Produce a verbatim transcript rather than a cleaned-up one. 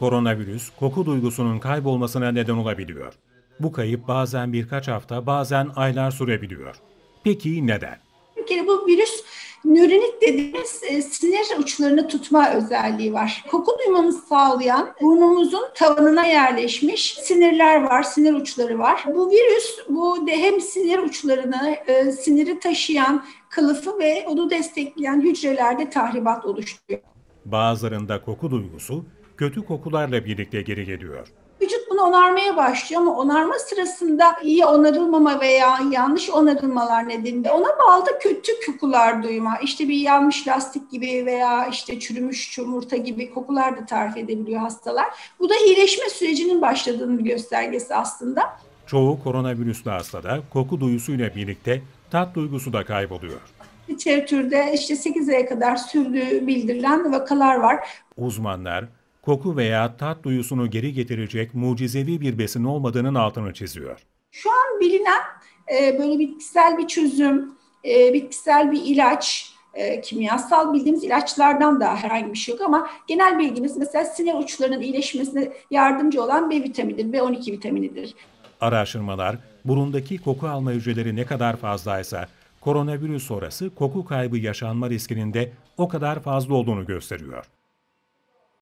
Koronavirüs, koku duygusunun kaybolmasına neden olabiliyor. Bu kayıp bazen birkaç hafta, bazen aylar sürebiliyor. Peki neden? Bir kere bu virüs nörinik dediğimiz e, sinir uçlarını tutma özelliği var. Koku duymamızı sağlayan burnumuzun tavanına yerleşmiş sinirler var, sinir uçları var. Bu virüs bu de hem sinir uçlarını, e, siniri taşıyan kılıfı ve onu destekleyen hücrelerde tahribat oluşturuyor. Bazılarında koku duygusu kötü kokularla birlikte geri geliyor. Vücut bunu onarmaya başlıyor ama onarma sırasında iyi onarılmama veya yanlış onarılmalar nedeniyle ona bağlı da kötü kokular duyma. İşte bir yanmış lastik gibi veya işte çürümüş yumurta gibi kokular da tarif edebiliyor hastalar. Bu da iyileşme sürecinin başladığının bir göstergesi aslında. Çoğu koronavirüslü hastada koku duyusuyla birlikte tat duygusu da kayboluyor. Literatürde işte sekiz aya kadar sürdüğü bildirilen vakalar var. Uzmanlar koku veya tat duyusunu geri getirecek mucizevi bir besin olmadığının altını çiziyor. Şu an bilinen e, böyle bitkisel bir çözüm, e, bitkisel bir ilaç, e, kimyasal bildiğimiz ilaçlardan da herhangi bir şey yok ama genel bilgimiz mesela sinir uçlarının iyileşmesine yardımcı olan B vitaminidir, B on iki vitaminidir. Araştırmalar burundaki koku alma hücreleri ne kadar fazlaysa koronavirüs sonrası koku kaybı yaşanma riskinin de o kadar fazla olduğunu gösteriyor.